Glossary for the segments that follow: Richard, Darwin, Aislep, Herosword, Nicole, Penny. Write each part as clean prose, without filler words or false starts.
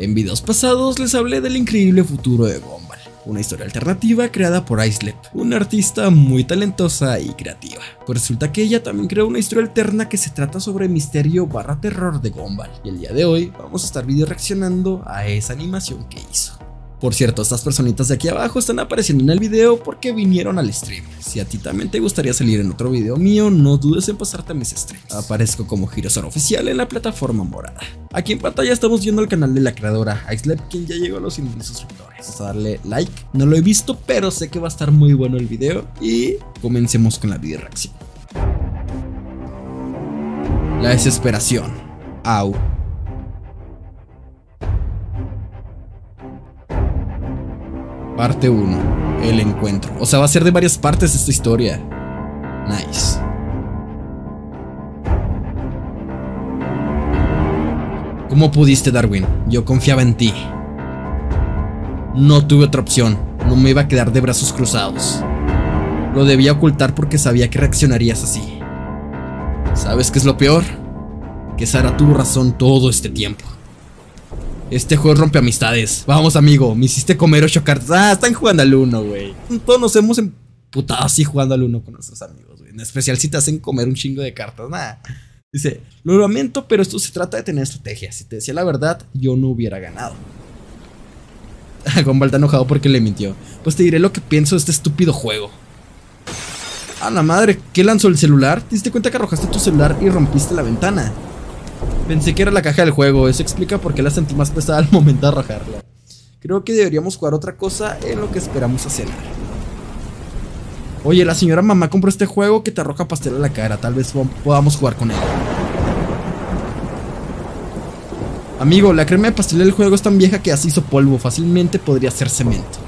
En videos pasados les hablé del increíble futuro de Gumball, una historia alternativa creada por Aislep, una artista muy talentosa y creativa. Pues resulta que ella también creó una historia alterna que se trata sobre el misterio barra terror de Gumball, y el día de hoy vamos a estar video reaccionando a esa animación que hizo. Por cierto, estas personitas de aquí abajo están apareciendo en el video porque vinieron al stream. Si a ti también te gustaría salir en otro video mío, no dudes en pasarte a mis streams. Aparezco como Herosword oficial en la plataforma morada. Aquí en pantalla estamos viendo el canal de la creadora, Aislep, quien ya llegó a los 100.000 suscriptores. Vamos a darle like. No lo he visto, pero sé que va a estar muy bueno el video. Y comencemos con la video reacción. La desesperación. Au. Parte 1, el encuentro. O sea, va a ser de varias partes esta historia. Nice. ¿Cómo pudiste, Darwin? Yo confiaba en ti. No tuve otra opción. No me iba a quedar de brazos cruzados. Lo debía ocultar porque sabía que reaccionarías así. ¿Sabes qué es lo peor? Que Sara tuvo razón todo este tiempo. Este juego rompe amistades. Vamos, amigo, me hiciste comer 8 cartas. Ah, están jugando al 1, güey. Todos nos hemos emputado así jugando al 1 con nuestros amigos, güey. En especial si te hacen comer un chingo de cartas. Nada. Dice, lo lamento, pero esto se trata de tener estrategia. Si te decía la verdad, yo no hubiera ganado. Gumball está enojado porque le mintió. Pues te diré lo que pienso de este estúpido juego. A la madre, ¿qué lanzó el celular? ¿Te diste cuenta que arrojaste tu celular y rompiste la ventana? Pensé que era la caja del juego, eso explica por qué la sentí más pesada al momento de arrojarla. Creo que deberíamos jugar otra cosa en lo que esperamos a cenar. Oye, la señora mamá compró este juego que te arroja pastel a la cara, tal vez podamos jugar con él. Amigo, la crema de pastel del juego es tan vieja que ya se hizo polvo, fácilmente podría ser cemento.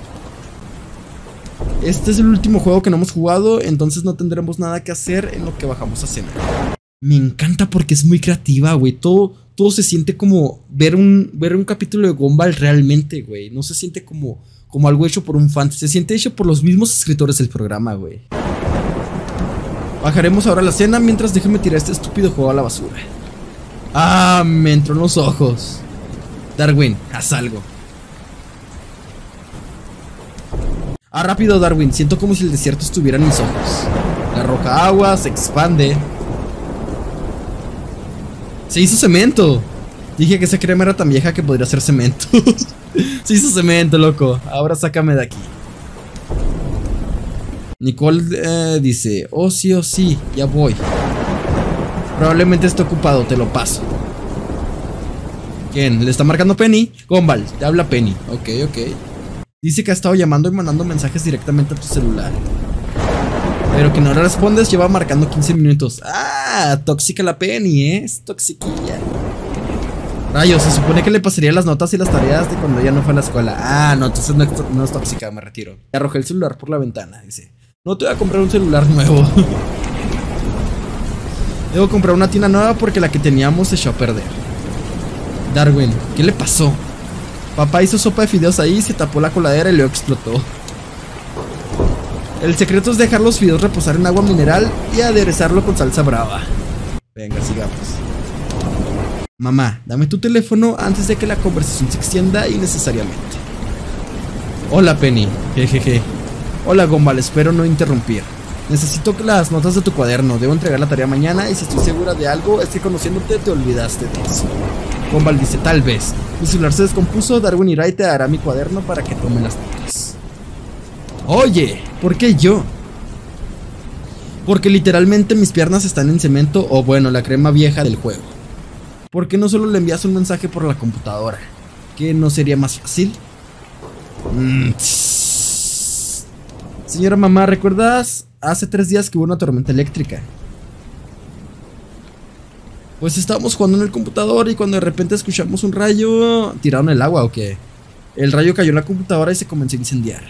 Este es el último juego que no hemos jugado, entonces no tendremos nada que hacer en lo que bajamos a cenar. Me encanta porque es muy creativa, güey. Todo se siente como ver un capítulo de Gumball realmente, güey. No se siente como algo hecho por un fan. Se siente hecho por los mismos escritores del programa, güey. Bajaremos ahora la cena mientras déjame tirar este estúpido juego a la basura. Ah, me entró en los ojos. Darwin, haz algo. Ah, rápido, Darwin. Siento como si el desierto estuviera en mis ojos. La roca agua se expande. Se hizo cemento. Dije que esa crema era tan vieja que podría ser cemento. Se hizo cemento, loco. Ahora sácame de aquí. Nicole dice, oh sí, ya voy. Probablemente esté ocupado, te lo paso. ¿Quién? ¿Le está marcando Penny? Gumball, te habla Penny. Ok. Dice que ha estado llamando y mandando mensajes directamente a tu celular, pero que no le respondes. Lleva marcando 15 minutos. Ah, tóxica la Penny, es toxiquilla. Rayos, se supone que le pasaría las notas y las tareas de cuando ella no fue a la escuela. Ah, no, entonces no es tóxica, me retiro. Le arrojé el celular por la ventana, dice. No te voy a comprar un celular nuevo. Debo comprar una tina nueva porque la que teníamos se echó a perder. Darwin, ¿qué le pasó? Papá hizo sopa de fideos ahí, se tapó la coladera y luego explotó. El secreto es dejar los fideos reposar en agua mineral y aderezarlo con salsa brava. Venga, sigamos. Mamá, dame tu teléfono antes de que la conversación se extienda innecesariamente. Hola, Penny. Jejeje. Hola, Gumball, espero no interrumpir. Necesito las notas de tu cuaderno. Debo entregar la tarea mañana y si estoy segura de algo es que conociéndote te olvidaste de eso. Gumball dice, tal vez. Mi celular se descompuso, Darwin irá y te dará mi cuaderno para que tome las notas. Oye, ¿por qué yo? Porque literalmente mis piernas están en cemento o bueno, la crema vieja del juego. ¿Por qué no solo le envías un mensaje por la computadora? ¿Qué no sería más fácil? Señora mamá, ¿recuerdas? Hace 3 días que hubo una tormenta eléctrica. Pues estábamos jugando en el computador y cuando de repente escuchamos un rayo... ¿Tiraron el agua o qué? El rayo cayó en la computadora y se comenzó a incendiar.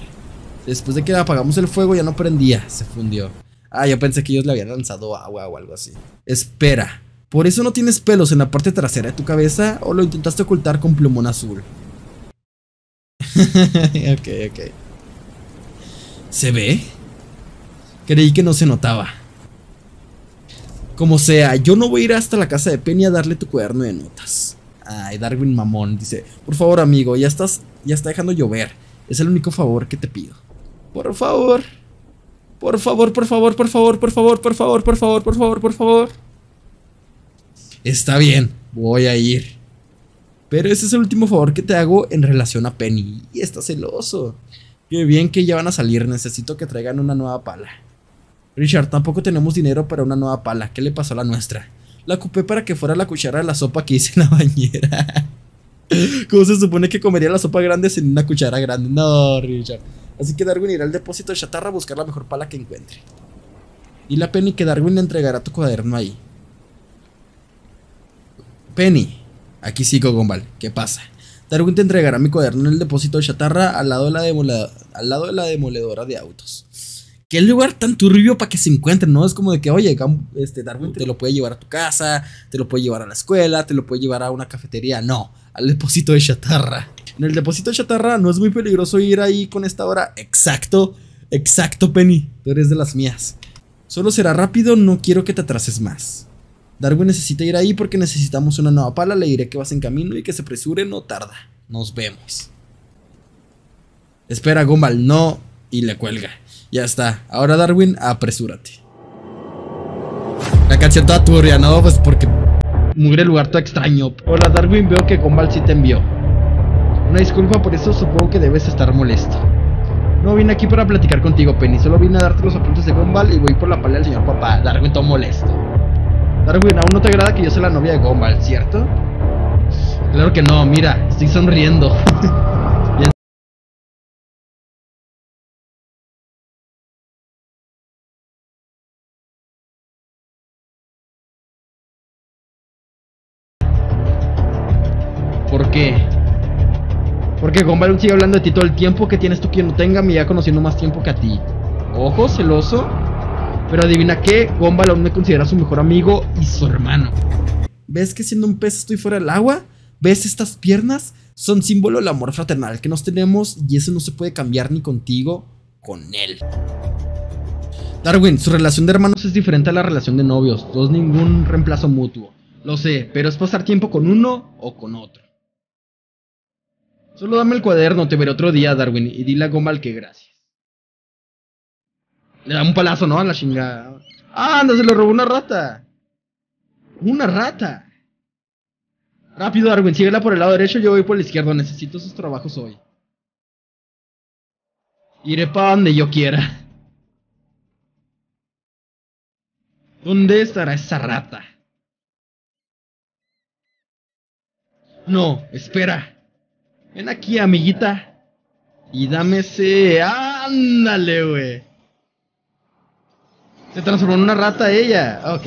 Después de que apagamos el fuego ya no prendía, se fundió. Ah, yo pensé que ellos le habían lanzado agua o algo así. Espera, ¿por eso no tienes pelos en la parte trasera de tu cabeza o lo intentaste ocultar con plumón azul? Ok. ¿Se ve? Creí que no se notaba. Como sea, yo no voy a ir hasta la casa de Penny a darle tu cuaderno de notas. Ay, Darwin mamón, dice: por favor, amigo, ya está dejando llover. Es el único favor que te pido. Por favor. Por favor, por favor, por favor, por favor, por favor, por favor, por favor, por favor. Está bien, voy a ir. Pero ese es el último favor que te hago en relación a Penny. Y está celoso. Qué bien que ya van a salir, necesito que traigan una nueva pala. Richard, tampoco tenemos dinero para una nueva pala. ¿Qué le pasó a la nuestra? La ocupé para que fuera la cuchara de la sopa que hice en la bañera. ¿Cómo se supone que comería la sopa grande sin una cuchara grande? No, Richard. Así que Darwin irá al depósito de chatarra a buscar la mejor pala que encuentre. Y la Penny que Darwin le entregará tu cuaderno ahí. Penny, aquí sigo, Gombal. ¿Qué pasa? Darwin te entregará mi cuaderno en el depósito de chatarra al lado de la demoledora de autos. Qué lugar tan turbio para que se encuentren, ¿no? Es como de que, oye, Darwin te lo puede llevar a tu casa, te lo puede llevar a la escuela, te lo puede llevar a una cafetería. No, al depósito de chatarra. En el depósito de chatarra no es muy peligroso ir ahí con esta hora. Exacto, exacto, Penny. Tú eres de las mías. Solo será rápido, no quiero que te atrases más. Darwin necesita ir ahí porque necesitamos una nueva pala. Le diré que vas en camino y que se apresure, no tarda. Nos vemos. Espera, Gombal, no. Y le cuelga. Ya está. Ahora, Darwin, apresúrate. La canción toda turbia, ¿no? Pues porque mugre lugar todo extraño. Hola, Darwin, veo que Gombal sí te envió. Una disculpa por eso, supongo que debes estar molesto. No vine aquí para platicar contigo, Penny. Solo vine a darte los apuntes de Gombal y voy por la pala del señor papá. Darwin, todo molesto. Darwin, aún no te agrada que yo sea la novia de Gombal, ¿cierto? Claro que no, mira, estoy sonriendo. ¿Por qué? Porque Gombal sigue hablando de ti todo el tiempo. Que tienes tú que no tenga, me ya conociendo más tiempo que a ti. Ojo, celoso. Pero adivina qué, Gombal aún me considera su mejor amigo y su hermano. ¿Ves que siendo un pez estoy fuera del agua? ¿Ves estas piernas? Son símbolo del amor fraternal que nos tenemos y eso no se puede cambiar ni contigo, con él. Darwin, su relación de hermanos es diferente a la relación de novios. No es ningún reemplazo mutuo. Lo sé, pero es pasar tiempo con uno o con otro. Solo dame el cuaderno, te veré otro día, Darwin, y dile a Gombal que gracias. Le da un palazo, ¿no? A la chingada. ¡Ah, anda! Se lo robó una rata. ¡Una rata! Rápido, Darwin. Síguela por el lado derecho. Yo voy por el izquierdo. Necesito sus trabajos hoy. Iré para donde yo quiera. ¿Dónde estará esa rata? No, espera. Ven aquí, amiguita. Y dame ese... ¡Ándale, güey! Se transformó en una rata ella. Ok.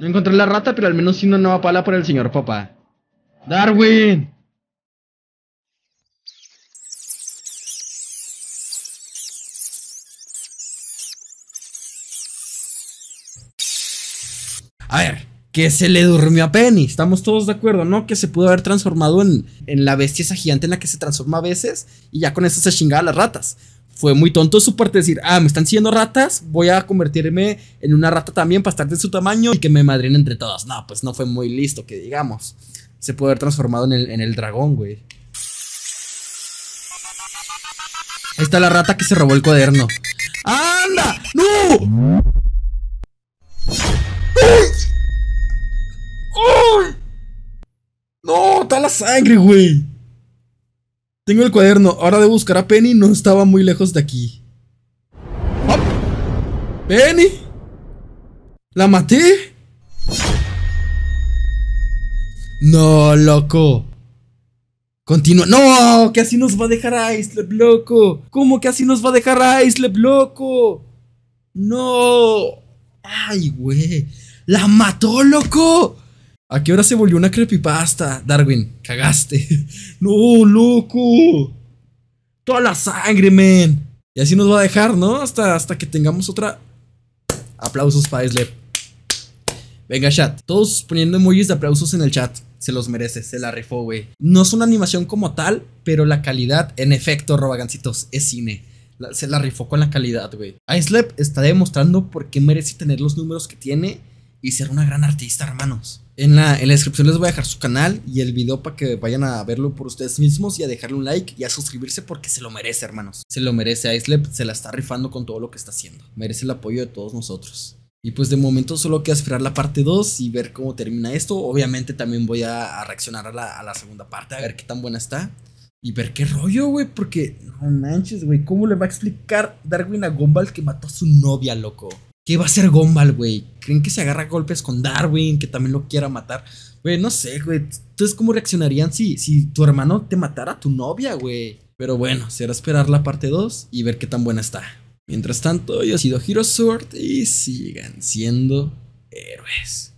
No encontré la rata, pero al menos sí una nueva pala para el señor papá. ¡Darwin! A ver, que se le durmió a Penny. Estamos todos de acuerdo, ¿no? Que se pudo haber transformado en la bestia esa gigante en la que se transforma a veces. Y ya con eso se chingaba las ratas. Fue muy tonto de su parte decir: ah, me están siguiendo ratas, voy a convertirme en una rata también para estar de su tamaño y que me madrien entre todas. No, pues no fue muy listo, que digamos. Se pudo haber transformado en el dragón, güey. Ahí está la rata que se robó el cuaderno. ¡Anda! ¡No! No, está la sangre, güey. Tengo el cuaderno, ahora debo buscar a Penny. No estaba muy lejos de aquí. ¡Hop! ¡Penny! ¿La maté? No, loco. Continúa. ¡No! Que así nos va a dejar Aislep, loco. ¿Cómo que así nos va a dejar Aislep, loco? No. Ay, güey. ¡La mató, loco! ¿A qué hora se volvió una creepypasta? Darwin, cagaste. No, loco. Toda la sangre, men. Y así nos va a dejar, ¿no? Hasta que tengamos otra. Aplausos para Aislep. Venga, chat. Todos poniendo emojis de aplausos en el chat. Se los merece, se la rifó, güey. No es una animación como tal, pero la calidad, en efecto, robagancitos, es cine. Se la rifó con la calidad, güey. Aislep está demostrando por qué merece tener los números que tiene y ser una gran artista, hermanos. En la descripción les voy a dejar su canal y el video para que vayan a verlo por ustedes mismos y a dejarle un like y a suscribirse porque se lo merece, hermanos. Se lo merece. Aislep se la está rifando con todo lo que está haciendo. Merece el apoyo de todos nosotros. Y pues de momento solo queda esperar la parte 2 y ver cómo termina esto. Obviamente también voy a reaccionar a la segunda parte, a ver qué tan buena está. Y ver qué rollo, güey, porque no manches, güey, ¿cómo le va a explicar Darwin a Gumball que mató a su novia, loco? ¿Qué va a hacer Gumball, güey? ¿Creen que se agarra a golpes con Darwin, que también lo quiera matar? Güey, no sé, güey. Entonces, ¿cómo reaccionarían si tu hermano te matara a tu novia, güey? Pero bueno, será esperar la parte 2 y ver qué tan buena está. Mientras tanto, yo he sido Herosword y sigan siendo héroes.